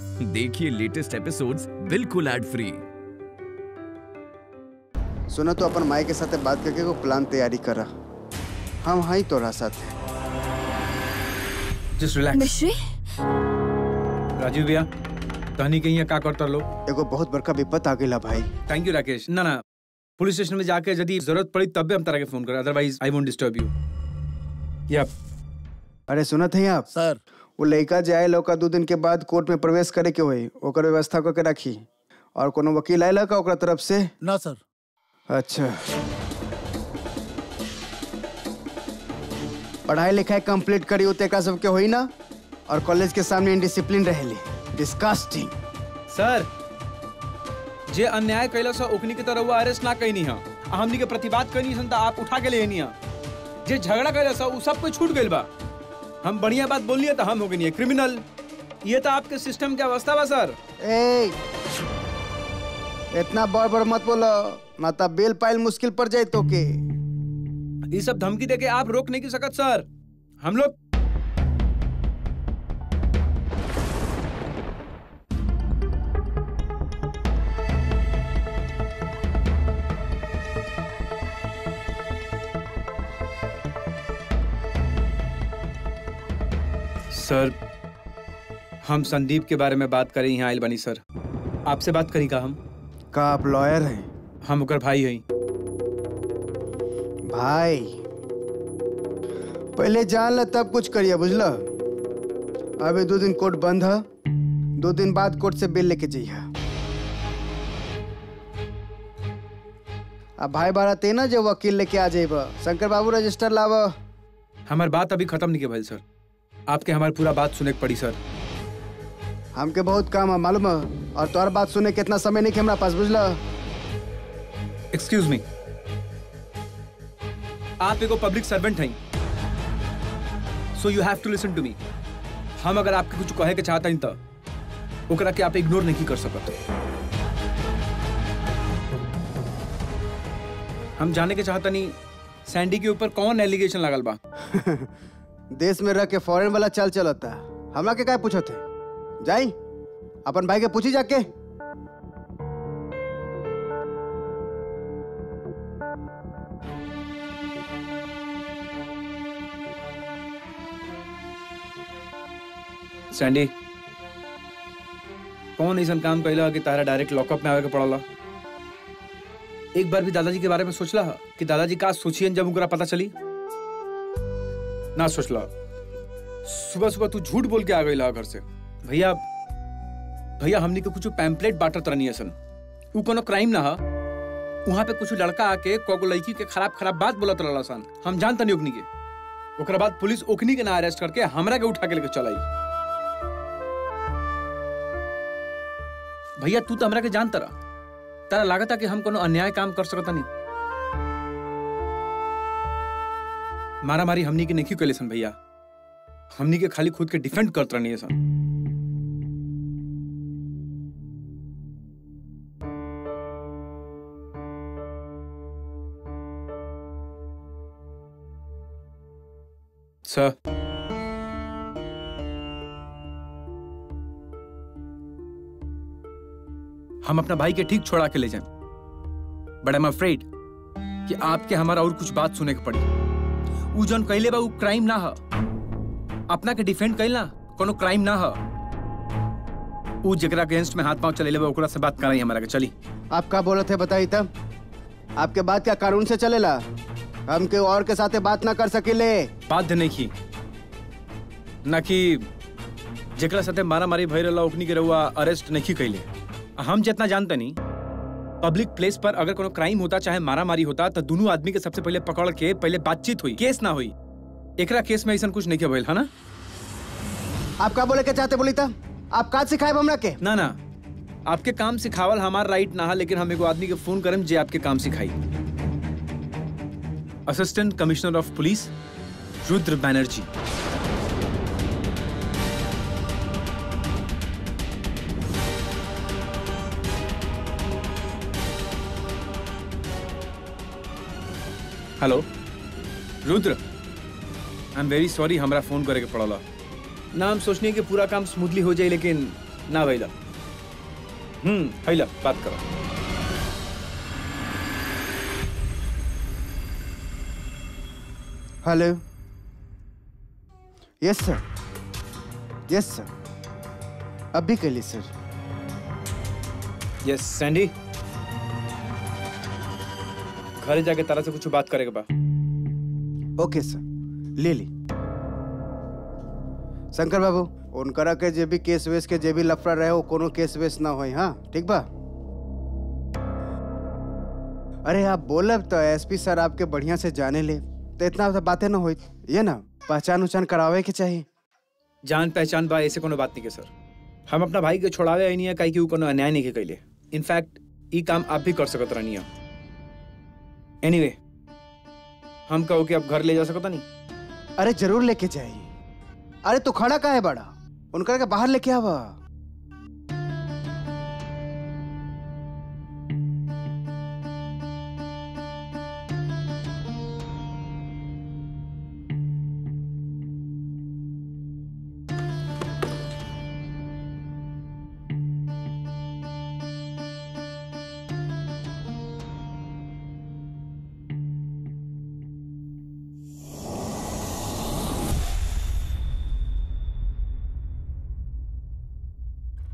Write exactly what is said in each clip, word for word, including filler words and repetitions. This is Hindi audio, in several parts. देखिए लेटेस्ट एपिसोड्स बिल्कुल एड फ्री। सुना तो अपन माई के साथ बात करके वो प्लान तैयारी कर रहा। हम हाँ ही तो रहा साथ। Just relax. मिश्री? राजीव भैया कहानी कहीं है, क्या करता लो? एगो बहुत बड़का विपत्ति आ गया भाई। Thank you Rakesh. ना ना पुलिस स्टेशन में जाके यदि जरूरत पड़ी तब भी हम तारा के फोन करें, otherwise I won't disturb you. Yup. अरे सुना था आप सर, वो लड़का जाए लौका दो दिन के बाद कोर्ट में प्रवेश करे के हुए ओकर व्यवस्था करके रखी और कोनो वकील आएला का ओकरा तरफ से? ना सर। अच्छा पढ़ाई लिखाई कंप्लीट करी होते का सबके होई ना, और कॉलेज के सामने इनडिसिप्लिन रहेली। डिस्कस्टिंग सर, जे अन्याय कैला सा ओकनी के तरह अरेस्ट ना कइनी ह, हमनी के प्रतिवाद कइनी सन त आप उठा के लेनी ह। जे झगड़ा कैला सा उ सब कोई छूट गेल बा। हम बढ़िया बात बोल लिए तो हम हो गए क्रिमिनल। ये तो आपके सिस्टम की अवस्था बा सर। ए, इतना बड़ बड़ मत बोलो ना तो बेल पाइल मुश्किल पड़ जाए। तो के ये सब धमकी देके आप रोक नहीं की सकत सर। हम लोग सर, हम संदीप के बारे में बात करें यहाँ आयल बनी सर। आपसे बात करी का हम? का आप लॉयर हैं? हम उकर भाई हैं। भाई पहले जान ल तब कुछ करिए बुझला। अभी दो दिन कोर्ट बंद है, दो दिन बाद कोर्ट से बिल लेके जाइए। अब भाई बारा तेना जो वकील लेके आ जाइबा। शंकर बाबू रजिस्टर लावा। हमार बात अभी खत्म नहीं के भाई सर, आपके हमारी पूरा बात सुने के पड़ी सर। हमके बहुत काम है मालूम है, और तोहर बात सुने के इतना समय नहीं कि हमरा पास बुझला। एक्सक्यूज मी, आप एगो पब्लिक सर्वेंट हैं, so you have to listen to me. हम अगर आपके कुछ कहे के चाहते हैं तो ओकरा के आप इग्नोर नहीं कर सकते। हम जाने के चाहते नहीं सैंडी के ऊपर कौन एलिगेशन लगल बा। देश में रह के फॉरेन वाला चाल चलता है। हमरा के काय पूछो थे? जाई अपन भाई के पूछी जाके। सैंडी कौन ऐसा काम कैला कि तारा डायरेक्ट लॉकअप में आवे के पड़ला? एक बार भी दादाजी के बारे में सोचला कि दादाजी का सोचियन जब उनका पता चली? ना सोचला। सुबह सुबह तू झूठ बोल के आ गई घर से। भैया भैया हमने के कुछ पैम्पलेट बांटत रहनी है सन, उ कोनो क्राइम ना है। वहां पे कुछ लड़का आके कोगो लड़की के खराब खराब बात बोलत रहला सन। हम जानता नहीं ओकनी के। ओकरा बाद पुलिस ओकनी के ना अरेस्ट करके हमरा के उठा के लेके चलाई। भैया तू तो हमरा के जानता रहा, तारा लागता कि हम कोनो अन्याय काम कर सकता नहीं। मारा मारी हमनी के नहीं कैले सन भैया, हमनी के खाली खुद के डिफेंड करत रहनी है सन। सर हम अपना भाई के ठीक छोड़ा के ले जाएं, बट आई एम अफ्रेड कि आपके हमारा और कुछ बात सुने के पड़ी। उ जन कैले बा उ क्राइम ना है। अपना के डिफेंड कैलना कोनो क्राइम ना है। उ जकरा अगेंस्ट में हाथ पांव चलेले बा ओकरा से बात कराई हमरा के। चली आप का बोलत है बताई तब? आपके बात क्या कानून से चलेला? हम के और के साथे बात ना कर सकेले। बात नहीं की ना कि जकरा साथे मारा मारी भई रहला ओकनी के रहुआ अरेस्ट नहीं कैले। हम जितना जानते नहीं पब्लिक प्लेस पर अगर कोनो क्राइम होता चाहे मारा मारी होता तो दोनों आदमी के सबसे पहले पकड़ के पहले बातचीत हुई, केस ना हुई। एकरा केस में ऐसा कुछ नहीं भइल है ना। आप का बोले के चाहते बोली था? आप का सिखाए हमरा के? ना ना आपके काम सिखावल हमार राइट ना है, लेकिन हम एगो आदमी के फोन करम जे आपके काम सिखाई। Assistant commissioner of police Rudra Banerjee. Hello Rudra, I am very sorry हमरा फोन करे के पड़ला ना। हम सोचनी कि पूरा काम स्मूथली हो जाए, लेकिन ना भैया। हम्म भैया बात करो। Hello. Yes sir, yes sir, अभी के लिए सर। यस सैंडी, घर जाके तारा से कुछ बात करेगा बा। ओके सर, ले ली। शंकर बाबू, उनकरा के जे भी केस वेस के जे भी लफड़ा रहे वो कोनो केस वेस ना होई। हाँ ठीक बा। अरे आप बोलब तो एसपी सर आपके बढ़िया से जाने ले, तो इतना बातें ना होई। ये ना पहचान उचान करावे के चाहिए। जान पहचान बा, ऐसे कोनो बात नहीं के सर। हम अपना भाई के छोड़ावे आई नहीं है, काहे कि वो कोनो अन्याय नहीं के कइले। इनफैक्ट ई काम आप भी कर सकत रहनी है। एनीवे हम कहो कि आप घर ले जा सकता नहीं? अरे जरूर लेके जाइए। अरे तो खड़ा का है बड़ा, उनका के बाहर लेके आवा।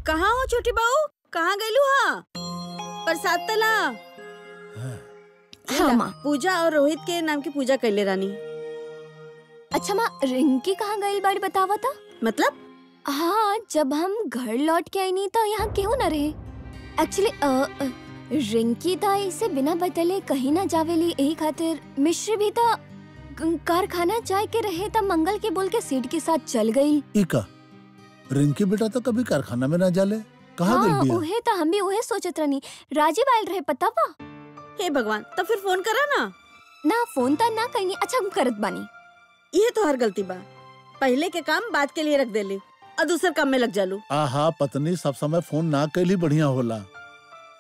कहाँ हो छोटी बहू? कहाँ गईलू? हाँ प्रसाद तला। हाँ माँ, पूजा और रोहित के नाम की पूजा कैले रानी। अच्छा माँ, रिंकी कहाँ गईल बारी बतावा था? मतलब? हाँ, जब हम घर लौट के आई नहीं तो यहाँ क्यों न रहे। एक्चुअली रिंकी था इसे बिना बतले कहीं ना जावेली, यही खातिर मिश्री भी था कारखाना जाए के रहे तब मंगल के बोल के सीट के साथ चल गयी। रिंकी बेटा तो कभी कारखाना में ना जाले, कहाँ गई बिया? ओहे तो हम भी ओहे सोचत रहनी, राजीव आयल रहे पता बा। हे भगवान, तो फिर फोन करा ना। ना फोन तो ना कहीं। अच्छा हम करत बानी। ये तो हर गलती बा, पहले के काम बाद के लिए रख देली और दूसरे काम में लग जालू। आहा पत्नी सब समय फोन ना कैली बढ़िया होला।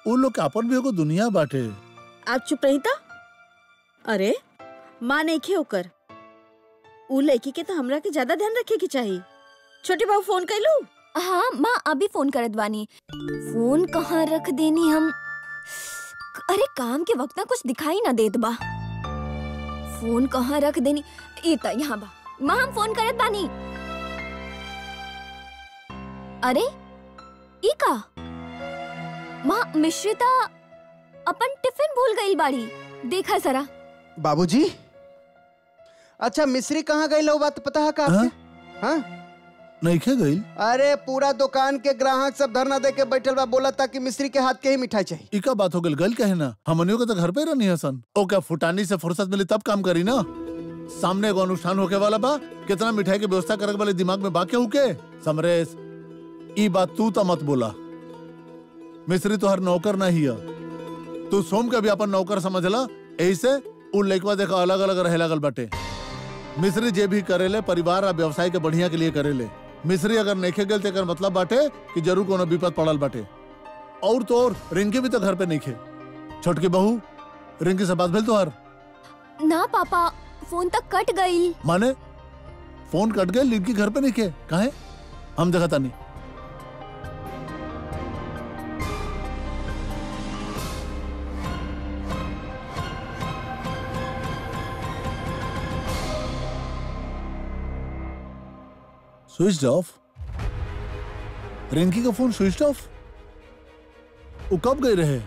वो लोग आपन भी एगो दुनिया बाटे। आप चुप रही था। अरे माँ नहीं खे होकर उ लड़की के तो हमरा के ज्यादा ध्यान रखे के चाहिए। छोटी बहू फोन कैलू? हाँ माँ, अभी फोन करत बानी। फोन कहाँ रख देनी हम? अरे काम के वक्त ना कुछ दिखाई ना देत बा। फोन कहाँ रख देनी? ये तो यहाँ बा। माँ हम फोन करत बानी। अरे ई का माँ, मिश्रिता अपन टिफिन भूल गई बाड़ी, देखा सरा। बाबूजी, अच्छा मिश्री कहाँ गई लो बात पता है का आपके? हाँ नहीं क्या गई? अरे पूरा दुकान के ग्राहक सब धरना देके बैठल बा, बोला था कि मिस्री के हाथ के ही मिठाई चाहिए। इका बात हो गई गल कहे ना, हमनियों के तो घर पे रहनी हसन। ओ क्या फुटानी से फुर्सत मिली तब काम करी ना। सामने एगो अनुष्ठान होके वाला बा, कितना मिठाई की व्यवस्था करे वाले दिमाग में बाके हुके। समरेश ई बात तू तो मत बोला, मिस्री तो हर नौकर नहीं है। तू सोम के भी अपन नौकर समझला, ऐसे उ लइकवा देखा अलग अलग रहे लागल बाटे। मिस्री जे भी करेले परिवार और व्यवसाय के बढ़िया के लिए करेले। मिश्री अगर नेखे गल तेकर मतलब बाटे कि जरूर कोनो विपद पड़ल बाटे। और तो और रिंकी भी तो घर पे नेखे। छोटकी बहू, रिंकी से बात भेल तोहर? ना पापा, फोन तक कट गई। माने फोन कट गई, रिंकी घर पे नेखे? काहे? हम देखता नहीं। Switch off? रिंकी का फोन स्विच ऑफ? वो कब गए रहे?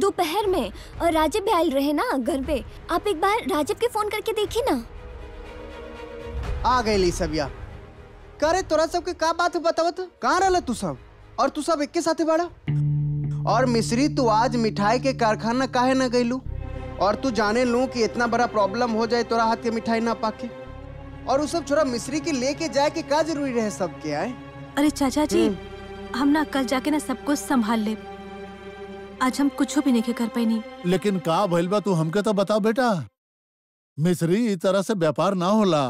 दोपहर में, और राजीव भैया रहे ना घर पे। आप एक बार राजीव के फोन करके देखिए ना। आ गए ली सबिया। करे तोरा सब के का बात बताओ तो? कहाँ रहला तू सब? और तू सब एक के साथे बाड़ा? और मिश्री तू आज मिठाई के कारखाना काहे ना गईलू? और तू जाने लू कि इतना बड़ा प्रॉब्लम हो जाए तोरा हाथ के मिठाई ना पाके। और उस सब छोरा मिस्री के लेके जाए के का जरूरी रहे सब के आए? अरे चाचा जी, हम ना कल जाके ना सब कुछ संभाल ले। आज हम कुछ भी नहीं कर पाए। नहीं लेकिन का भइल बा तू हमके तो बता बेटा। मिस्री इस तरह से व्यापार ना होला।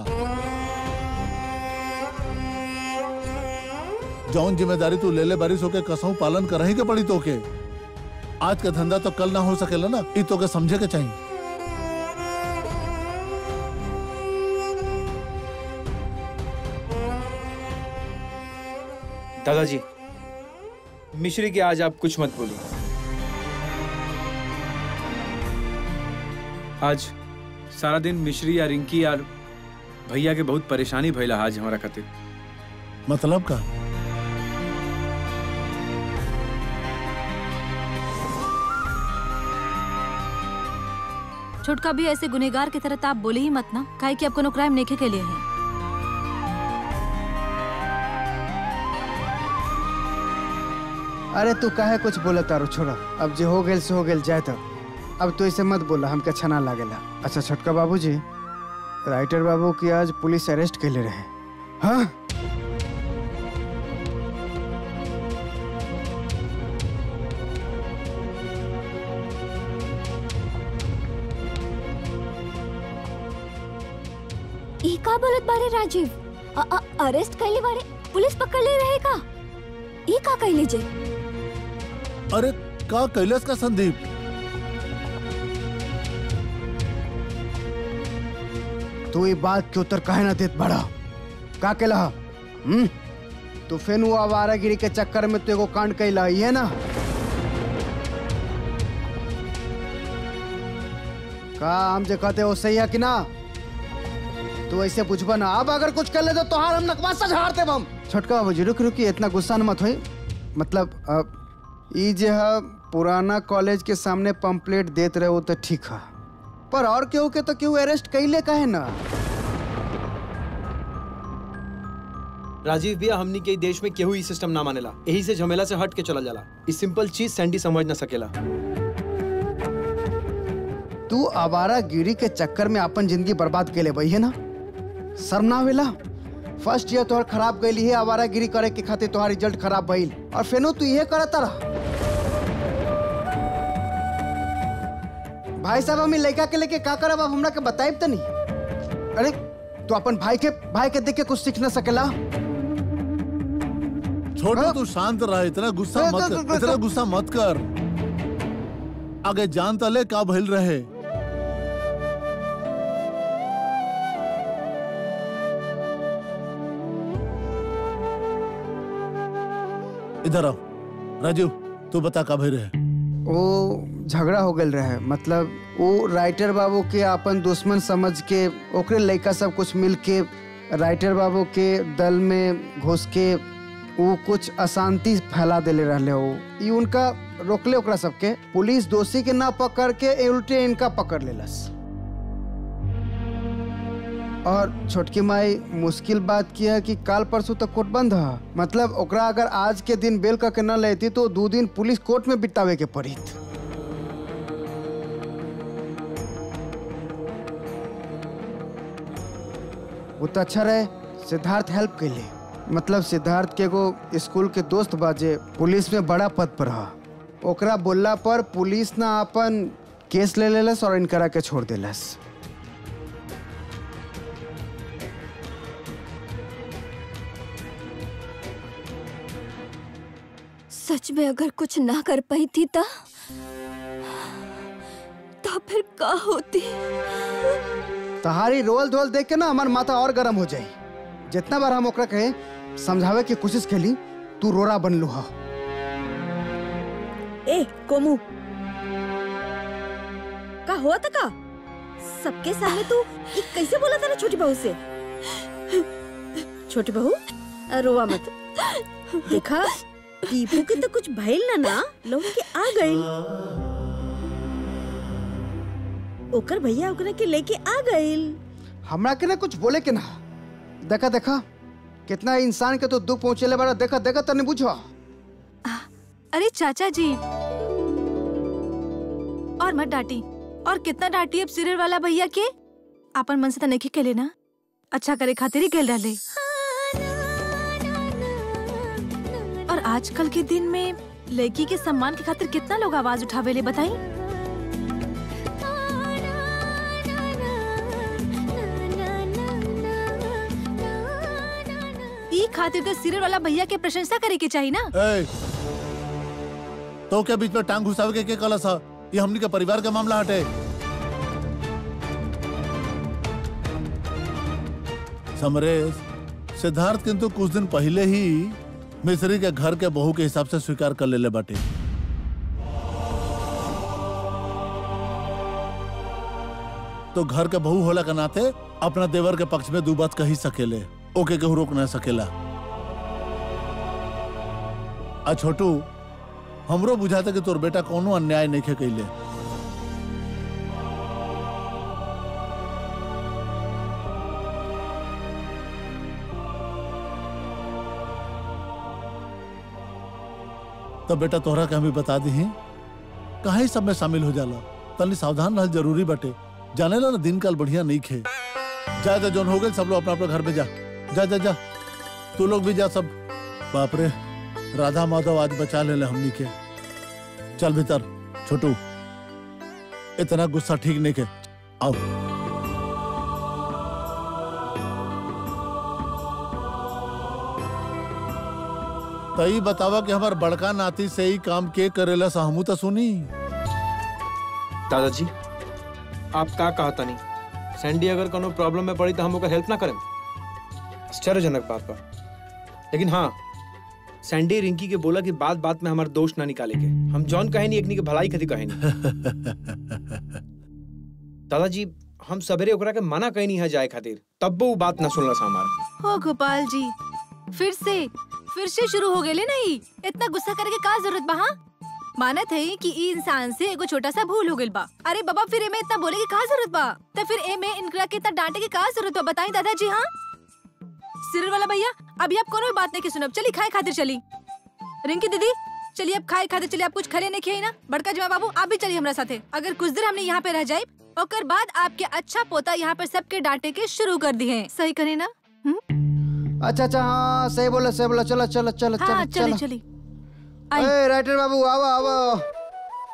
जौन जिम्मेदारी तू ले ले बारिश होके कसौ पालन करही के पड़ी तोके। आज का धंधा तो कल ना हो सकेला ना, ई तोके समझे के चाहिए। दादाजी मिश्री के आज आप कुछ मत बोलिए। आज सारा दिन मिश्री या रिंकी यार भैया के बहुत परेशानी भैला आज हमारा खातिर। मतलब का? छोटका भी ऐसे गुनेगार की तरह आप बोले ही मत ना, काहे कि आप कोनो क्राइम नेके के लिए है। अरे तू काहे कुछ बोला तारो छोड़ा, अब जो हो गेल से हो गेल जाए, तब अब तो ऐसे मत बोला, हमके अच्छा ना लागेला। अच्छा छोटका बाबूजी, राइटर बाबू की आज पुलिस अरेस्ट के ले रहे। हाँ? ई का बोलत बारे राजीव, अ, अ, अरेस्ट कैले बारे, पुलिस पकड़ ले रहे का? ई का कैले जे? अरे का कैलाश का संदीप? तू ये बात के उत्तर कहे ना देत बड़ा, का कहला? हम्म, तू फेन वो आवारागिरी के चक्कर में तू एगो कांड कैला है ना? का हम जे कहते हो सही है कि ना? तू ऐसे बुझबा ना, अब अगर कुछ कर ले तो तोहार हम नकवा से झाड़ते बम। छोटका बाबूजी रुक रुकी, इतना गुस्सा न मत होई। मतलब ई जे है पुराना कॉलेज के सामने पंपलेट देते रहे तो ठीक है, पर और क्यों के तो क्यों अरेस्ट कैले कहे ना? राजीव भैया, हमनी के देश में केहू ई सिस्टम ना मानेला, यही से झमेला से हट के चला जाला। इस सिंपल चीज सैंडी समझ ना सकेला। तू आवारागिरी के चक्कर में अपन जिंदगी बर्बाद केले भाई है ना? शर्म ना आवेला? फर्स्ट ईयर तोहर खराब गई है आवारागिरी करे के खातिर, तोहार रिजल्ट खराब भइल और फेनो तू ये करता रहा। भाई साहब, हम लड़का के लेके का करब, हमरा के बताइब त नहीं? अरे तू अपन भाई के भाई के देख के कुछ सीख ना सकेला? छोड़ो, तू शांत रह, इतना गुस्सा मत कर, इतना गुस्सा मत कर। आगे जानता ले का भइल रहे। इधर आओ राजू, तू बता का भइल रहे। वो झगड़ा हो गल रहे, मतलब वो राइटर बाबू के अपन दुश्मन समझ के ओकरे लड़का सब कुछ मिल के राइटर बाबू के दल में घुस के वो कुछ अशांति फैला देले रहले हो। ये उनका रोकले ओकरा सबके, पुलिस दोषी के ना पकड़ के उल्टे इनका पकड़ लेलस। और छोटकी माई मुश्किल बात की है कि काल परसों तक कोर्ट बंद है, मतलब ओकरा अगर आज के दिन बेल करके न लेती तो दो दिन पुलिस कोर्ट में बितावे के पड़ित। वो तो अच्छा रहे सिद्धार्थ हेल्प के लिए, मतलब सिद्धार्थ के एगो स्कूल के दोस्त बाजे पुलिस में बड़ा पद पर है, ओकरा बोलला पर पुलिस ना अपन केस ले लेलस और इनकरा के छोड़ देलस। सच में अगर कुछ ना कर पाई थी ता, ता फिर का होती? तहारी रोल धोल देख के ना हमार माथा और गरम हो जाए। जितना बार हम ओकरा कहे समझावे की कोशिश केली, तू रोरा बनलू हा। ए कोमू, का हुआ था का? सबके सामने तू कैसे बोला तेरा छोटी बहू से? छोटी बहू रोवा मत, देखा दीपू के तो कुछ भइल ना ना, लोग के आ गइल, ओकर भैया ओकरा के लेके आ गइल। हमरा के ना कुछ बोले के ना, देखा देखा कितना इंसान के तो दुख पहुंचेले बारा, देखा देखा तने बुझो। अरे चाचा जी, और मत डांटी, और कितना डांटी अब सिरर वाला भैया के, आपन मन से त नहीं के लेना, अच्छा करे खातिर ही गेल डाले। आजकल के दिन में लड़की के सम्मान के खातिर कितना लोग आवाज उठावे ले बताई? ई खातिर तो सिरर वाला भैया के प्रशंसा करे के चाहिए ना। ए, तो क्या बीच में टांग घुसावे के के कहला सा? ये हमनी के परिवार का मामला हटे। समरेश, सिद्धार्थ किंतु कुछ दिन पहले ही मिस्री के घर के बहू के हिसाब से स्वीकार कर लेले बाटे। तो घर के बहू होला के नाते अपना देवर के पक्ष में दो बात कही सकेले, ओके केहू रोक ना सकेला। आ छोटू, हमरो बुझाते कि तोर बेटा कोनो अन्याय नहीं कैले। तो बेटा तोहरा के हम भी बता दी है, कहीं सब में शामिल हो जाला, तनी सावधान रहल जरूरी बटे। जाने ला ना दिन काल बढ़िया नहीं खे। जा जा जोन हो गए, सब लोग अपना अपना घर में जा जा जा जा तू लोग भी जा सब। बाप रे, राधा माधव आज बचा ले, ले हमनी के। चल भीतर छोटू, इतना गुस्सा ठीक नहीं के। आओ तई बतावा कि हमार बड़का नाती से ही काम के करेला सा हमू तो सुनी। दादाजी आप का कहा था नहीं, सैंडी अगर कोनो प्रॉब्लम में पड़ी तो हम ओकर हेल्प ना करें, आश्चर्यजनक बात बा। लेकिन हाँ, सैंडी रिंकी के बोला कि बात बात में हमारे दोष ना निकाले के, हम जॉन कहे नहीं एकनी के भलाई खती कहे नहीं। दादाजी हम सवेरे ओकरा के मना कहे नहीं है जाए खातिर, तब वो बात ना सुनला सा हमारा। ओ गोपाल जी, फिर से फिर से शुरू हो गए नहीं, इतना गुस्सा करके का जरूरत बा। मानत है कि ई इंसान से एगो छोटा सा भूल हो गइल बा। अरे बाबा, फिर एमे इतना बोले की का जरूरत बा? तो फिर एमे इनकरा के इतना डांटे की का जरूरत बा, बताई दादाजी। हाँ सिर वाला भैया, अभी आप कोनो बात नहीं सुनब, चली खाए खातिर चली। रिंकी दीदी चलिए आप खाए खातिर चलिए, आप कुछ खले नहीं खियाई ना। बड़का जमा बाबू आप भी चलिए हमारा साथे। अगर कुछ देर हमने यहाँ पे रह जाए, और बाद आपके अच्छा पोता यहाँ पे सबके डांटे के शुरू कर दिए, सही करे ना? अच्छा अच्छा, हाँ सही बोला सही बोला, चलो चलो चलो चलो चली। ए राइटर बाबू आओ आओ।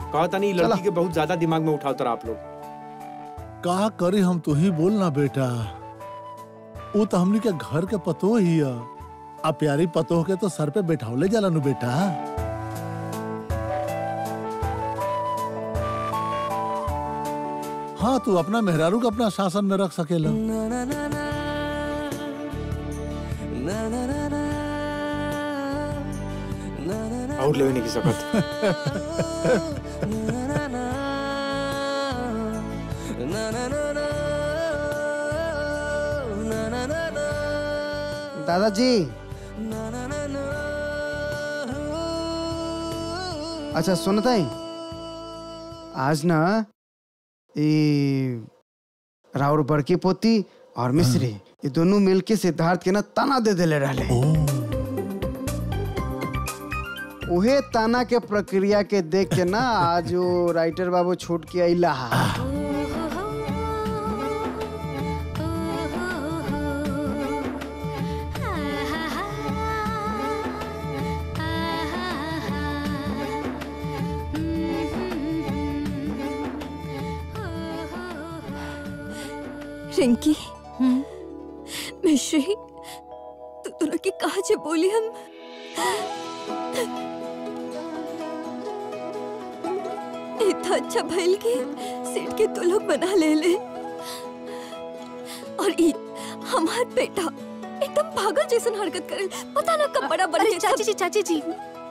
कहता नहीं लड़की के बहुत ज्यादा दिमाग में उठा उतर आप लोग। का करी हम, तू ही बोलना बेटा, वो तो हमनी के घर के पतो ही है। आ प्यारी पतो के तो सर पे बैठावले जाला नु बेटा। हाँ तू अपना मेहरारू का अपना शासन में रख सकेला। और लेने की जरूरत। दादाजी अच्छा सुनता है, आज ना ये राउर बड़की पोती और मिस्री ये दोनों मिलके सिद्धार्थ के ना ताना दे देले रहले। उहे ताना के प्रक्रिया के देख के ना आज वो राइटर बाबू छूट के आइला। रिंकी, मिश्री, तू तो लोग की कहाँ जे बोली हम? इतना अच्छा भइल के सीट के तू लोग बना ले ले, और ये हमार बेटा एकदम पागल जैसन हरकत करेल, पता ना कब बड़ा बन गया। चाची जी चाची जी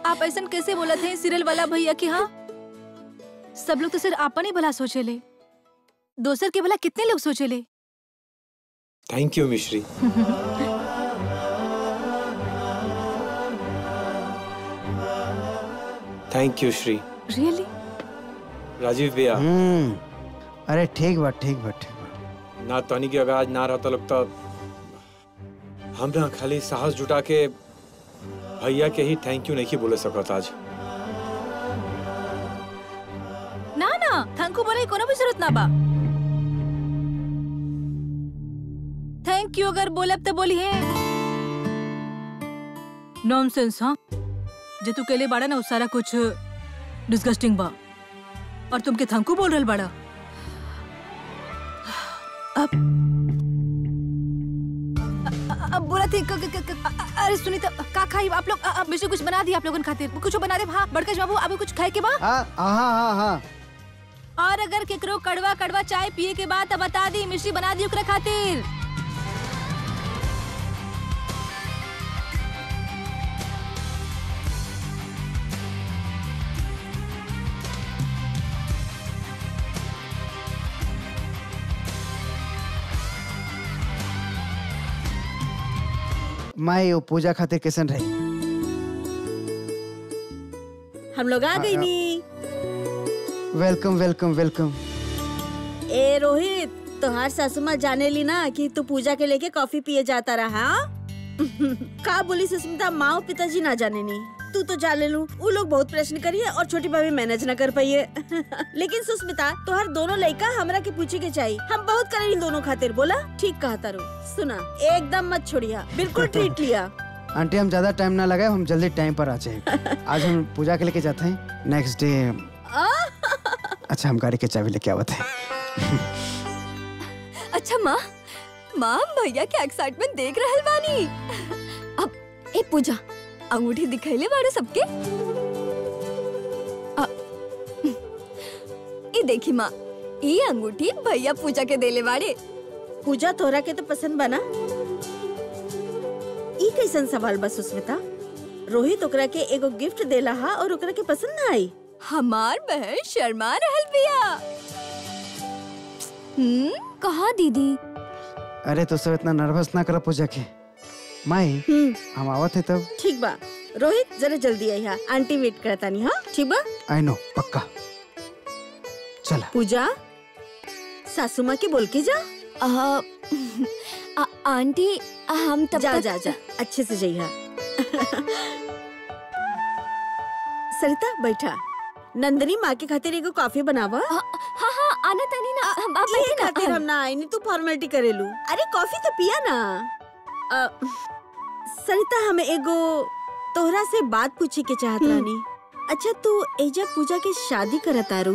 आप ऐसा कैसे बोला थे सीरियल वाला भैया की? हाँ सब लोग तो सिर्फ आपन ही भला सोचे ले, दोसर के भला कितने लोग सोचे ले। Thank you Mishri. Thank you Shri. Really Rajeev भैया। अरे ठीक बात ठीक बात ठीक बात ना तानी की अगर आज ना रहता लगता हम ना खाली साहस जुटा के भैया के ही थैंक यू नहीं बोले सकता आज। ना ना थैंक यू बोले कोनो भी जरूरत ना बा। थैंक यू अगर बोलब तो बोली है। नॉनसेंस। हाँ जे तू केले बाड़ा ना उस सारा कुछ डिस्गस्टिंग बा, और तुमके थैंक यू बोल रहल बाड़ा। अब अब बुरा थी। अरे सुनी तो का खाई आप लोग? अब मुझे कुछ बना दिया आप लोगन खातिर, कुछ बना दे। हाँ बड़का बाबू अब कुछ खाए के बा? हाँ हाँ हाँ। और अगर केकरो कड़वा कड़वा चाय पिए के बाद तो बता दी, मिश्री बना दी ओकरा खातिर। मैं यो पूजा खातिर कैसन रही? हम लोग आ गई नी। Welcome welcome welcome. ए रोहित, तोहार सासुमा जाने ली ना कि तू पूजा के लेके कॉफी पिए जाता रहा। का बोली सुष्मिता, माँ पिताजी ना जाने नी, तू तो जा ले लू। वो लोग बहुत प्रश्न करिए और छोटी भाभी मैनेज ना कर पाइए। लेकिन सुष्मिता, तोहार दोनों लड़का हमरा के पूछे के चाहिए, हम बहुत करे दोनों खातिर। बोला ठीक कहा तारू। सुना, एकदम मत छोड़िया, बिल्कुल ट्रीट लिया। आंटी, हम ज्यादा टाइम ना लगाए, हम जल्दी टाइम पर आ जाए। आज हम पूजा के लेके जाते हैं, नेक्स्ट डे। अच्छा, हम गाड़ी के चाबी लेके आवत है। अच्छा माँ, माँ भैया के एक्साइटमेंट देख रहल बानी। अब ए पूजा, अंगूठी दिखैले बाड़े सबके। ए देखी माँ, ये अंगूठी भैया पूजा के देले बाड़े। पूजा, तोरा के तो पसंद बना। ई कैसन सवाल बस सुष्मिता? रोहित ओकरा के एगो गिफ्ट देला हा और ओकरा के पसंद ना आई। हमार बहन शर्मा रहल बिया। हम्म, कहा दीदी? अरे तो सब इतना नर्वस ना करा पूजा के। माई, हम आवत है तब। ठीक बा रोहित, जरा जल्दी आई हा, आंटी वेट करता नहीं। हाँ ठीक बा, आई नो, पक्का। चला पूजा, सासू माँ के बोल के जा। आ, आ, आंटी हम तब जा, तक... जा जा अच्छे से जाइए। सरिता बैठा, नंदनी माँ के खातिर एगो कॉफी बनावा। हाँ हाँ हा, आना तानी ना, हम आप बैठे ना। खातिर हम ना आई, नहीं तू फॉर्मेलिटी करे लू। अरे कॉफी तो पिया ना। आ, सरिता, हमें एगो तोहरा से बात पूछे के चाहत रानी। अच्छा, तू एजा पूजा के शादी करतारू,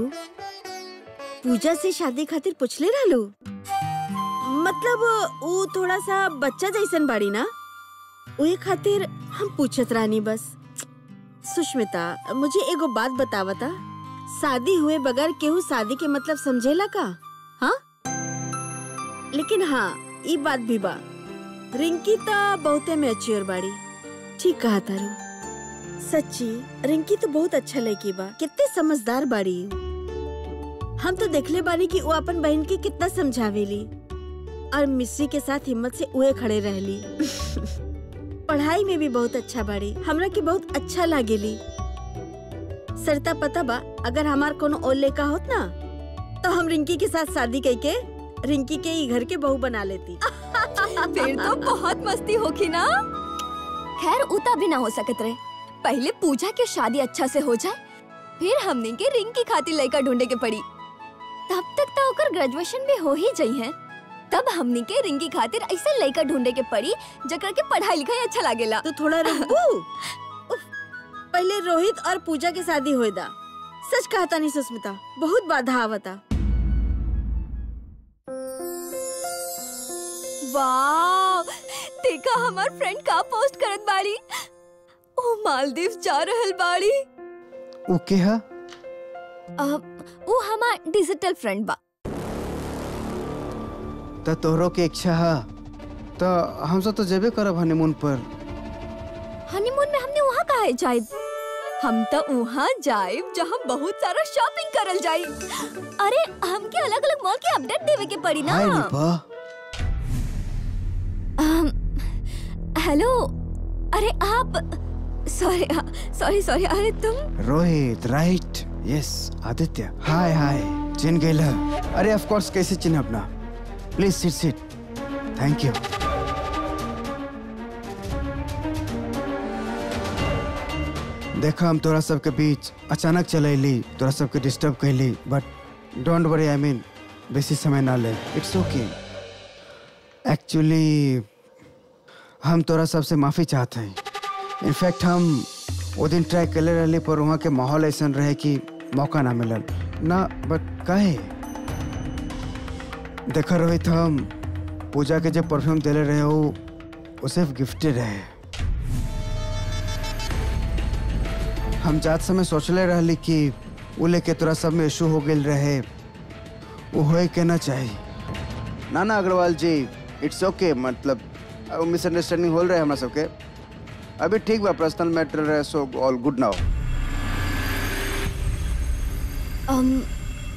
पूजा से शादी खातिर पूछले रहलू? मतलब वो थोड़ा सा बच्चा जैसन बाड़ी ना, उहे खातिर हम पूछत रानी बस। सुष्मिता, मुझे एगो बात बतावता, शादी हुए बगैर केहू शादी के मतलब समझेला का? हाँ, लेकिन हाँ ये बात भी बा, रिंकी तो बहुते मैच्योर बाड़ी। ठीक कहा तारू, सच्ची रिंकी तो बहुत अच्छा लड़की बा, कितने समझदार बाड़ी। हम तो देखले बानी कि वो अपन बहन के कितना समझावेली और मिस्री के साथ हिम्मत से उहे खड़े रहली। पढ़ाई में भी बहुत अच्छा बाड़ी, हमरा के बहुत अच्छा लागेली। सरता पता बा, अगर हमार कोनो और लेका होत ना तो हम रिंकी के साथ शादी करके रिंकी के ही घर के बहू बना लेती। फिर तो बहुत मस्ती होगी ना। खैर उता भी ना हो सकत रहे, पहले पूजा के शादी अच्छा से हो जाए, फिर हमने के रिंकी खातिर लड़का ढूंढे के पड़ी। तब तक तो ओकर ग्रेजुएशन भी हो ही जाई है, तब हमने के रिंकी खातिर ऐसा लड़का ढूंढे के पड़ी जकर के पढ़ाई लिखाई अच्छा लागेला। तो थोड़ा रुकू, पहले रोहित और पूजा के शादी होए दा। सच कहता नहीं सुष्मिता, बहुत बाधा आवता। वाह, देखा हमार फ्रेंड का पोस्ट करत बाड़ी, ओ मालदीव जा रहल बाड़ी। ओके हा, वो हमार डिजिटल फ्रेंड बा। तो तोहरो के इच्छा है तो हम सब तो जेबे करब हनीमून पर। हनीमून में हमने वहाँ कहा है जाइब, हम तो वहाँ जाइब जहाँ बहुत सारा शॉपिंग करल जाई। अरे हमके अलग अलग मॉल के अपडेट देवे के पड़ी ना। हेलो, अरे आप, सॉरी सॉरी सॉरी। अरे तुम Rohit, right? Yes Aditya, hi hi, चिन्ह गेला? अरे ऑफ कोर्स, कैसे चिन्ह अपना। Please sit sit, thank you. देखा, हम तोरा सबके बीच अचानक चलैली, तोरा सबके डिस्टर्ब कैली, but don't worry, I mean बेसी समय ना ले, इट्स ओके। एक्चुअली हम तोरा सबसे माफ़ी चाहते हैं। इनफैक्ट हम वो दिन ट्राई करले रहली पर वहाँ के माहौल ऐसन रहे कि मौका ना मिलल ना, बट काहे। देखा रोहित, हम पूजा के जो परफ्यूम देले रहे हो वो सिर्फ गिफ्ट रहे। हम जात समय सोचले रहली कि वो लेके तोरा सब में इशू हो गेल रहे, वो होए के ना चाहिए। ना ना Agrawal ji, it's okay okay, मतलब मिसअंडरस्टैंडिंग हो रहे हमारा सबके। अभी ठीक बा, पर्सनल मैटर रहे, सो ऑल गुड नाउ।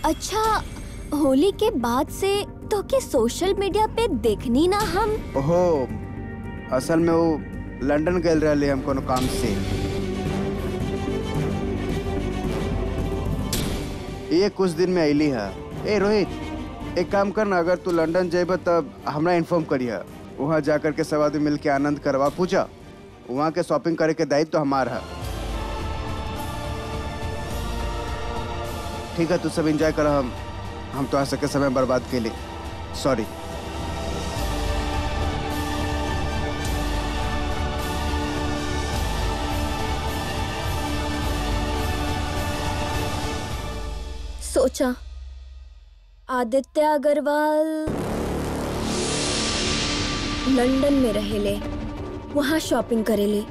अच्छा, होली के बाद से तो के सोशल मीडिया पे देखनी ना हम। ओहो, असल में वो लंडन गेल रहे हम कोनो काम से। ये कुछ दिन में अली है। ए रोहित, एक काम करना, अगर तू लंडन जेब तब हमरा इन्फॉर्म करिया, वहाँ जाकर के सब आदमी मिल के आनंद करवा। पूजा, वहाँ के शॉपिंग करे के दायित्व तो हमारा है। ठीक है, तू सब एंजॉय कर, हम हम तो आ सके समय बर्बाद के लिए सॉरी। सोचा आदित्य अग्रवाल लंदन में रहे ले, वहां शॉपिंग करे ले।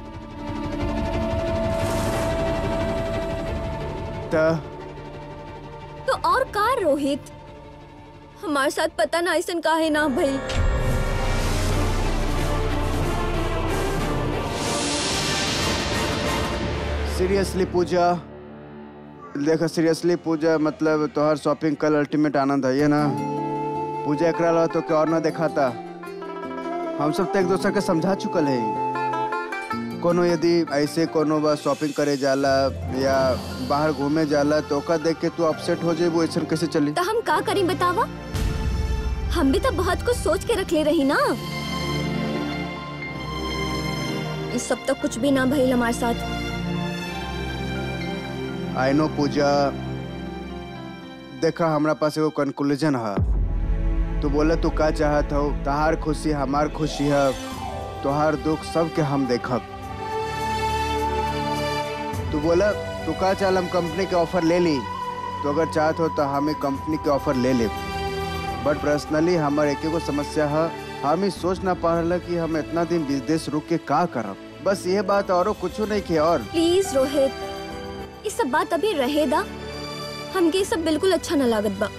तो और का रोहित, हमारे साथ पता ना ऐसा का है ना भाई। सीरियसली पूजा, देखो सीरियसली पूजा, मतलब तोहर शॉपिंग कल अल्टीमेट आनंद है ये ना। पूजा एक रहा तो क्या और ना देखाता। हम सब तो एक दूसरे के समझा चुकल है, कोनो यदि ऐसे कोनो बा शॉपिंग करे जाला या बाहर घूमे जाला तो का देख के तू अपसेट हो जाए, वो ऐसा कैसे चली। तो हम का करें बतावा, हम भी तो बहुत कुछ सोच के रख ले रही ना। इस सब तो कुछ भी ना भइल हमारे साथ। आई नो पूजा, देखा हमारा पास एगो कंक्लूजन है। तो बोला तू का चाहत हो, तहार खुशी हमार खुशी है, तोहार दुख सबके हम देखब। तू बोला तू का चाहल हम कंपनी के ऑफर ले ली, तो अगर चाहत हो तो हम कंपनी के ऑफर ले ले। बट पर्सनली हमारे एक एगो समस्या है, हम ही सोच ना पा रहा कि हम इतना दिन विदेश रुक के का करब। बस ये बात, औरो कुछ नहीं के। और प्लीज रोहित, इस सब बात अभी रहेदा, हमके सब बिल्कुल अच्छा ना लागत बा।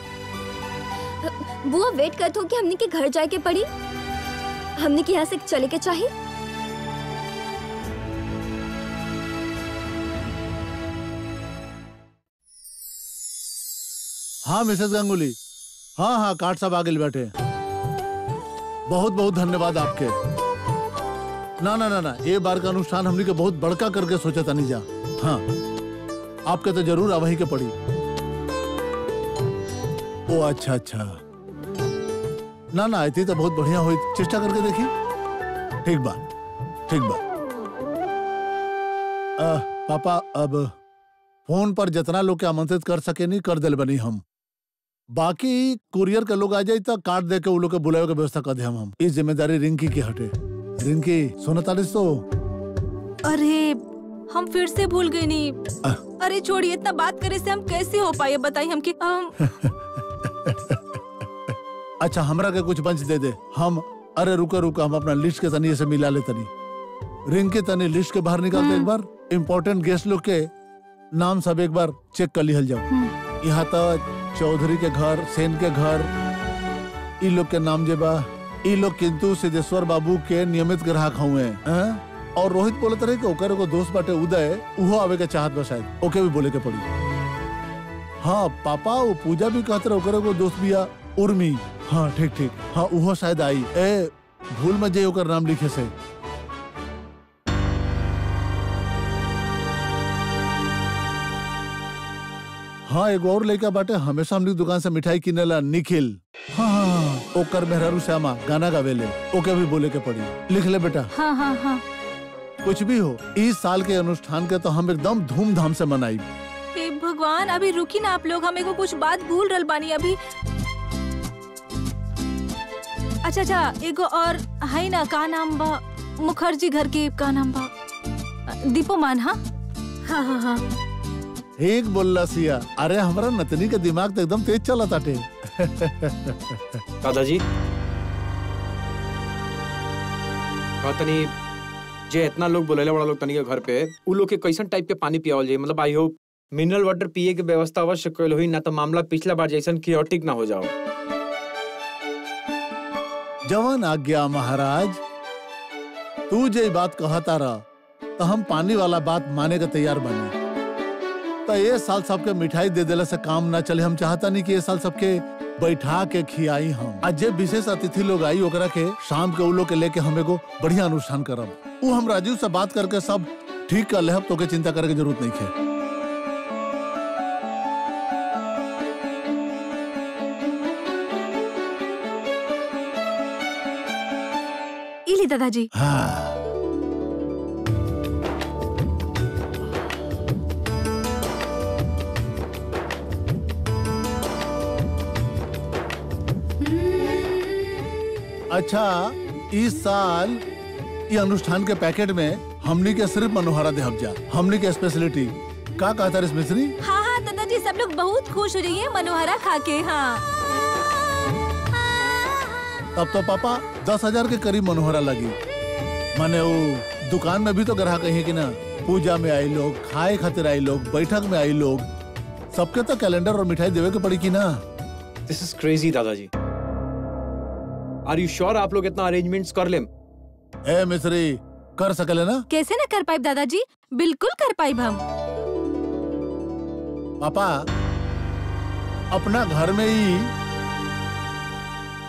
बुआ वेट करत हो कि हमने के घर जाके पड़ी, हमने के यहाँ से चले के चाहिए। हाँ मिसेस गंगुली, हाँ हाँ कार्ड साहब आगे बैठे, बहुत बहुत धन्यवाद आपके। ना ना ना ना, ये बार का अनुष्ठान हमने के बहुत बड़का करके सोचा था नीजा। हाँ आपके तो जरूर आवही के पड़ी। ओ अच्छा अच्छा, ना ना आती तो बहुत बढ़िया हुई, चेष्टा करके देखिए। ठीक बात ठीक बात। पापा अब फोन पर जितना लोग के आमंत्रित कर सके नहीं कर दिल बनी हम, बाकी कुरियर के लोग आ जाए तो कार्ड दे के वो लोग के बुलावे के व्यवस्था कर दे हम हम। इस जिम्मेदारी रिंकी की हटे। रिंकी सोना तालीस तो। अरे हम फिर से भूल गए नहीं। आ, अरे छोड़िए, इतना बात करे से हम कैसे हो पाए बताइए हमके। हम... अच्छा हमरा के कुछ बंच दे दे हम। अरे रुका रुका, हम अपना लिस्ट के तनी से मिला ले तनी। रिंकी तनी लिस्ट के बाहर निकाल दे एक बार, इम्पोर्टेंट गेस्ट लोग के नाम सब एक बार चेक कर लिहल जाओ। यहाँ तो चौधरी के घर, सेन के घर, ई लोग के नाम जेबा। ई लोग किंतु सिद्धेश्वर बाबू के नियमित ग्राहक हुए। और रोहित बोलत रहे कि ओकर एगो दोस्त बाटे उदय, उहो आवे के चाहत बा, शायद ओके भी बोले के पड़ी। हाँ पापा, वो पूजा भी कहत रहे ओकर एगो दोस्त बिया उर्मी। हाँ ठीक ठीक, हाँ उहो शायद आई। ए भूल मत जाए ओकर नाम लिखे से। हाँ एगो और लड़का बाटे, हमेशा हमनी दुकान से मिठाई किनेला, निखिल। हाँ हाँ ओकर मेहरारू श्यामा गाना गावेले, ओके भी बोले के पड़ी। लिख ले बेटा। हाँ हाँ हाँ कुछ भी हो, इस साल के अनुष्ठान के तो हम एकदम धूमधाम से मनाई। हे भगवान, अभी रुकी ना आप लोग, हमें को कुछ बात भूल रल बानी अभी। अच्छा अच्छा, एगो और है ना, का नाम बा मुखर्जी घर के, का नाम बा दीपोमान। हाँ हाँ हाँ हाँ एक बोलला सिया। अरे हमारा नतनी के दिमाग तो एकदम तेज चला था। दादाजी जे इतना लोग बुलेला बड़ा लोग तनी के घर पे, उ लोग के कैसन टाइप के पानी पियावल जाए, मतलब आई होप मिनरल वाटर पिए के व्यवस्था अवश्य कइल होई, ना तो मामला पिछला बार जैसन क्रियोटिक ना हो जाओ। जवान आज्ञा महाराज, तू जे बात कहता रहा तो हम पानी वाला बात माने के तैयार बने। तो ये साल सबके मिठाई दे देला से काम ना चले, हम चाहता नहीं कि ये साल सबके बैठा के खियाई हम। आज जे विशेष अतिथि लोग आई ओकरा के शाम के उलो के लेके हम एगो बढ़िया अनुष्ठान करब। वो हम राजीव से बात करके सब ठीक कर लेब, तो के चिंता करे की जरूरत नहीं है। इली दादाजी। हाँ। अच्छा, इस साल ये अनुष्ठान के पैकेट में हमनी के सिर्फ मनोहरा देहब जा, हमनी के स्पेशलिटी। का कहता है मिस्री? हाँ हाँ दादा जी, सब लोग बहुत खुश हो रही है मनोहरा खा के। हाँ तब तो पापा दस हजार के करीब मनोहरा लगी। माने वो दुकान में भी तो ग्राहक है कि ना, पूजा में आई लोग, खाए खातिर आई लोग, बैठक में आई लोग, सबके तो कैलेंडर और मिठाई देवे के पड़ी की ना। दिस इज क्रेजी दादाजी। Are you sure आप लोग इतना arrangements कर लें? ए मिस्री, कर सकले ना? कैसे ना कर पाए दादाजी, बिल्कुल कर पाए हम। पापा, अपना घर में ही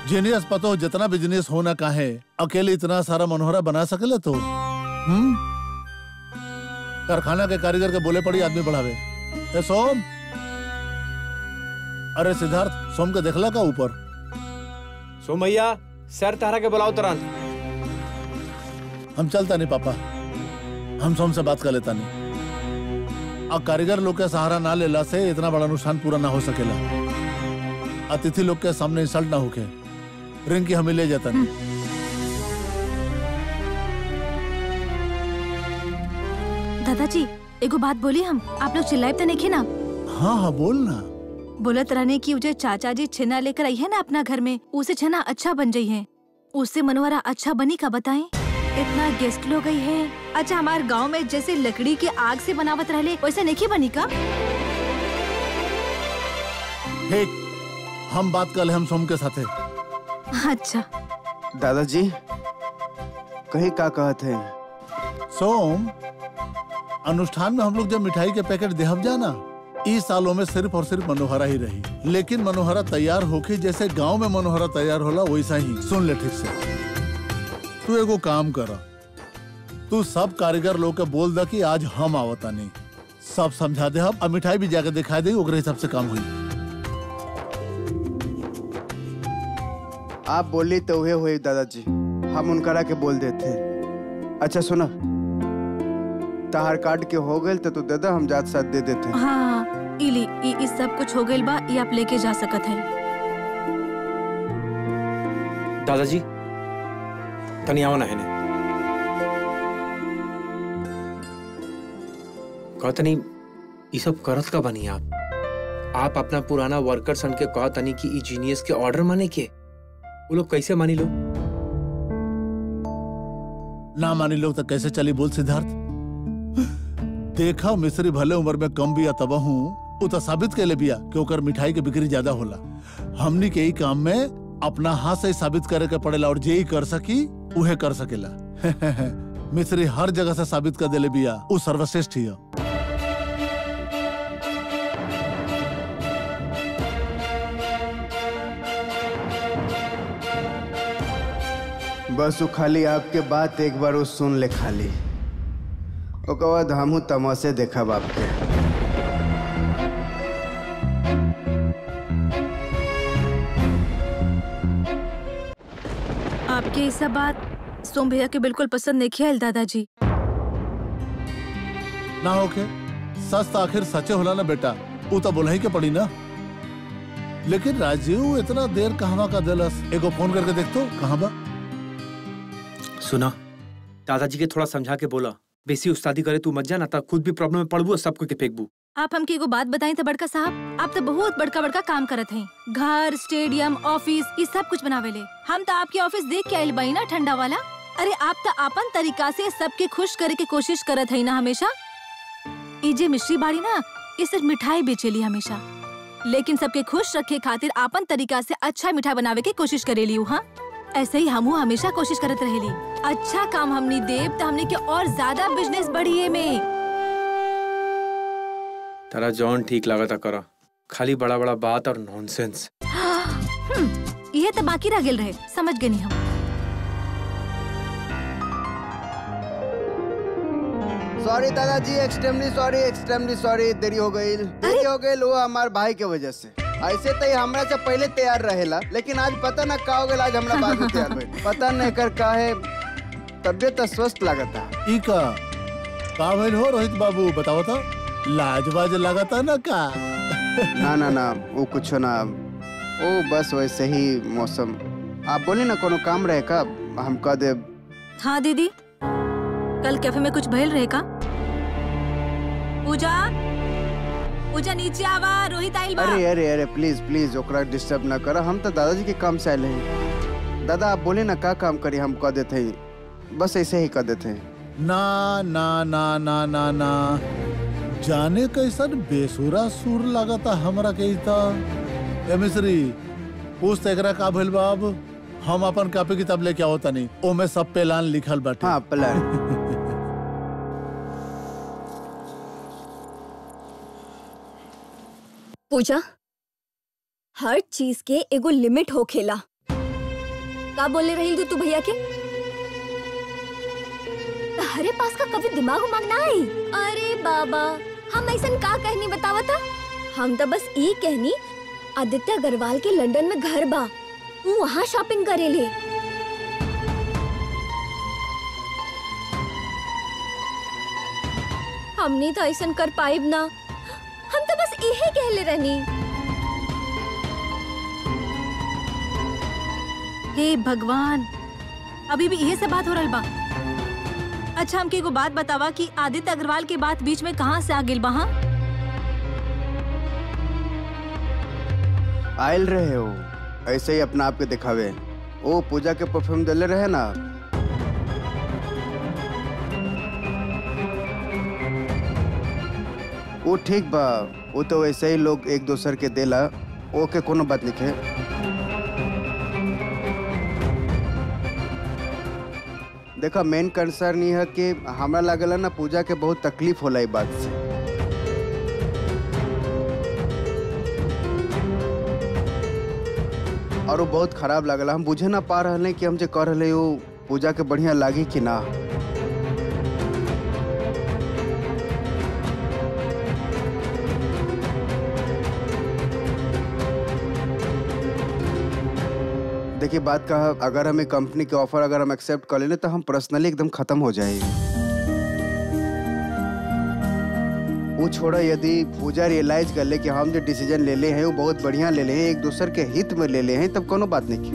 जीनियस पतो जितना बिजनेस होना काहे, अकेले इतना सारा मनोहरा बना सकले तो? हम्म? कारखाना के कारीगर के बोले पड़ी आदमी बढ़ावे। ए सोम, अरे सिद्धार्थ, सोम के देखला का ऊपर? सोम भैया, सर तारा के बुलाओ तुरंत। हम चलता नहीं पापा, हम सोम से बात कर लेता नहीं। और कारीगर लोग के सहारा ना लेला से इतना बड़ा अनुष्ठान पूरा ना हो सकेला। अतिथि लोग के सामने इंसल्ट ना होके रिंकी हमें ले जाता नहीं। दादाजी एगो बात बोली हम, आप लोग चिल्लाए नहीं खे ना? हाँ हाँ बोल ना। बोलत रहने की उजे चाचा जी छेना लेकर आई है ना अपना घर में, उसे छेना अच्छा बन जाई है, उससे मनोहरा अच्छा बनी का बताएं? इतना गेस्ट लोग गई है। अच्छा हमारे गांव में जैसे लकड़ी के आग से बनावत रहले वैसे नहीं बनी का? ठीक, हम बात कर ले हम सोम के साथे। अच्छा दादाजी कहीं का कहत है? सोम, अनुष्ठान में हम लोग जब मिठाई के पैकेट देहब जाना, इस सालों में सिर्फ और सिर्फ मनोहरा ही रही, लेकिन मनोहरा तैयार होके जैसे गांव में मनोहरा तैयार होला वैसा ही। सुन ले ठीक से, तू एगो काम करा, तू सब कारीगर लोग के बोल दा कि आज हम आवता नहीं, सब समझा दे हम, और मिठाई भी जाके दिखा दे, ओकरे हिसाब से काम हुई। आप बोली तो वह हुई दादाजी, हम उनकरा के बोल देते। अच्छा सुना, ताहर काट के हो गए तो तू दादा हम जात साथ दे देते। हाँ इली, इस सब कुछ हो गए बा, ये आप लेके जा सकत है। दादाजी तनिया ना है ने कहतनी ये सब करत का बनी आप? आप अपना पुराना वर्कर सन के कहतनी की जीनियस के ऑर्डर माने के, वो लोग कैसे मानी लो? ना मानी लो तो कैसे चली बोल सिद्धार्थ? देखा मिस्री भले उम्र में कम बिया तब हूँ, उतना साबित के ले बिया कि ओकर मिठाई के बिक्री ज्यादा होला। हमनी के ही काम में अपना हाथ से साबित करे के पड़ेला, और जे ही कर सकी उहे कर सकेला। मिस्री हर जगह से साबित कर देले बिया उ सर्वश्रेष्ठ हिया। बस वो खाली आपके बात एक बार वो सुन ले खाली, ओके बाद हमू तमाशे देखा बाप के। आपके ये सब बात सोम भैया के बिल्कुल पसंद नहीं खेल दादाजी। ना होके सच तो आखिर सचे होला ना बेटा, वो तो बोल ही के पड़ी ना। लेकिन राजीव इतना देर कहवा का दिलस, एगो फोन करके देख तो कहाँ बा। सुना दादाजी के थोड़ा समझा के बोला, बेसी उस्तादी करे तू मत जाना, तब खुद भी प्रॉब्लम में पड़बू और सबको के फेंकबू। आप हमके एगो बात बताएं तो बड़का साहब, आप तो बहुत बड़का बड़का काम करत हैं, घर, स्टेडियम, ऑफिस, ये सब कुछ बनावेले। हम तो आपके ऑफिस देख के आइल बाई ना, ठंडा वाला। अरे आप तो अपन तरीका से सबके खुश करे के कोशिश करत है ना हमेशा। ये जे मिश्री बाड़ी ना, ये सिर्फ मिठाई बेचेली हमेशा, लेकिन सबके खुश रखे खातिर अपन तरीका से अच्छा मिठाई बनावे के कोशिश करेली। हाँ ऐसे ही हमहू हमेशा कोशिश करत रहेली। अच्छा काम हमनी देव तो हमने के और ज्यादा बिजनेस बढ़िए में। तारा जॉन ठीक लगा था करा, खाली बड़ा बड़ा बात और नॉनसेंस। हाँ। ये तो बाकी रह गेल रहे, समझ गए नहीं हम। सॉरी दादा जी, एक्सट्रीमली सॉरी, एक्सट्रीमली सॉरी, देरी हो गई, देरी हो गई लो हमारे भाई के वजह से। ऐसे तो हमरा से पहले तैयार रहेला, लेकिन आज पता ना का हो गया, आज हमरा बाद में तैयार भइल, पता नहीं कर का है, तबियत अस्वस्थ लागता। ई का का भइल हो रोहित बाबू, बताओ तो, लाजवाज लागता ना का? ना ना ना, वो कुछ ना, ओ बस वैसे ही मौसम। आप बोले ना कोनो काम रहे का, हम कह दे। हाँ दीदी, कल कैफे में कुछ भइल रहे का? पूजा, पूजा नीचे आवा, रोहित आइल बा। अरे अरे अरे प्लीज प्लीज ओकरा डिस्टर्ब ना करा, हम तो दादाजी के काम से आए हैं। दादा आप बोले ना का काम करी, हम कह देते हैं, बस ऐसे ही कह देते हैं। ना ना ना ना ना ना, जाने कैसन बेसुरा सुर लागता हमरा के। मिस्री, पूछ तेरा का भइल बा? अब हम अपन कापी किताब लेके आओ तनी, ओमे सब प्लान लिखल बाटे। हाँ प्लान। पूजा, हर चीज के एगो लिमिट हो खेला। का बोले रही तू भैया के? हरे पास का कभी दिमाग उमाग ना आई। अरे बाबा, हम ऐसा का कहनी बतावा था? हम तो बस ये कहनी आदित्य अग्रवाल के लंदन में घर बा, तू वहाँ शॉपिंग करे ले। हमने तो ऐसा कर पाइब ना, हम तो बस यही कह ले रहनी। हे भगवान, अभी भी यही से बात हो रही बा। अच्छा हमके एगो बात बतावा कि आदित्य अग्रवाल के बात बीच में कहाँ से आ गेल बा? हाँ आयल रहे हो, ऐसे ही अपना आप के दिखावे। ओ पूजा के परफ्यूम दले रहे ना, वो ठीक बा, वो तो वैसे ही लोग एक दूसर के देला, वो के कोनो बात लिखे। देखा मेन कंसर्न ये है कि हमरा लागला ना पूजा के बहुत तकलीफ होला इस बात से। और वो बहुत खराब लगला, हम बुझे ना पा रहे कि हम जो कर रहे वो पूजा के बढ़िया लागी कि ना। देखिए बात कहा, अगर हमें कंपनी के ऑफर अगर हम एक्सेप्ट कर लें तो हम पर्सनली एकदम खत्म हो जाएंगे। वो छोड़ा, यदि पूजा रियलाइज कर ले कि हम जो डिसीजन ले ले हैं वो बहुत बढ़िया ले ले हैं, एक दूसरे के हित में ले ले हैं, तब कोनो बात नहीं की।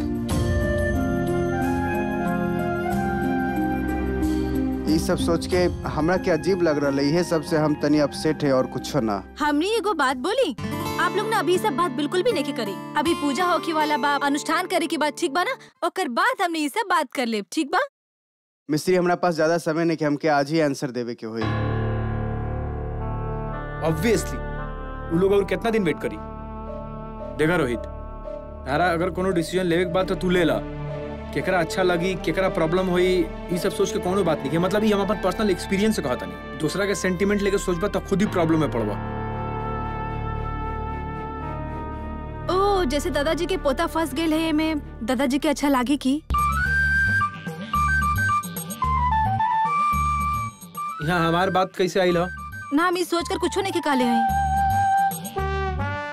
ये सब सोच के हमरा क्या अजीब लग रहा है, ये सब से हम तनी अपसेट है और कुछ ना। हमने एगो बात बोली, आप लोग ना अभी सब बात बिल्कुल भी नहीं करी। अभी पूजा होके वाला बात, अनुष्ठान करे की बात, ठीक बा ना? और बात हमने ये सब बात कर ले, ठीक बा? मिस्त्री हमारे पास ज्यादा समय नहीं कि हमके आज ही आंसर देवे के होई। ऑब्वियसली वो लोग और कितना दिन वेट करी। देखा रोहित, यारा अगर कोनो डिसीजन लेवे के बात तो तू लेला, केकरा अच्छा लगी केकरा प्रॉब्लम होई ये सब सोच के कोनो बात नहीं। मतलब ये हम अपन पर्सनल एक्सपीरियंस से कहता नहीं, दूसरा के सेंटीमेंट लेके सोचबा तो खुद ही प्रॉब्लम में पड़वा। ओ जैसे दादाजी के पोता फंस गेल है में, दादाजी के अच्छा लागे की? यहाँ हमार बात कैसे आई ला? ना हम इस सोच कर कुछ नहीं काले हैं,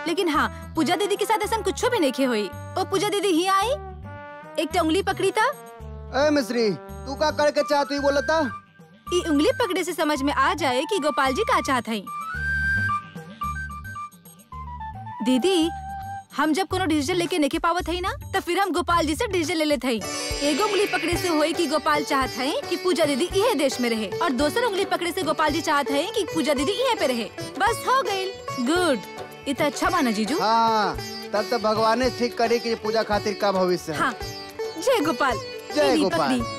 लेकिन हाँ पूजा दीदी के साथ ऐसा कुछ भी नहीं हुई। ओ पूजा दीदी ही आई, एक उंगली पकड़ी था। ए मिस्री, तू का करके चाहत हुई बोला था? ये उंगली पकड़े से समझ में आ जाए कि गोपाल जी का चाहत है। दीदी हम जब कोनो डिसीजन लेके नहीं पावत है ना, तो फिर हम गोपाल जी से डिसीजन ले लेते हैं। एगो उंगली पकड़े से हुई कि गोपाल चाहत है कि पूजा दीदी यही देश में रहे, और दूसरा उंगली पकड़े से गोपाल जी चाहत है कि पूजा दीदी यही पे रहे। बस हो गई, गुड। इतना अच्छा माना जीजू। हाँ, तब तो भगवान ने ठीक करे कि पूजा खातिर का भविष्य। हाँ जय गोपाल, जय गोपाल।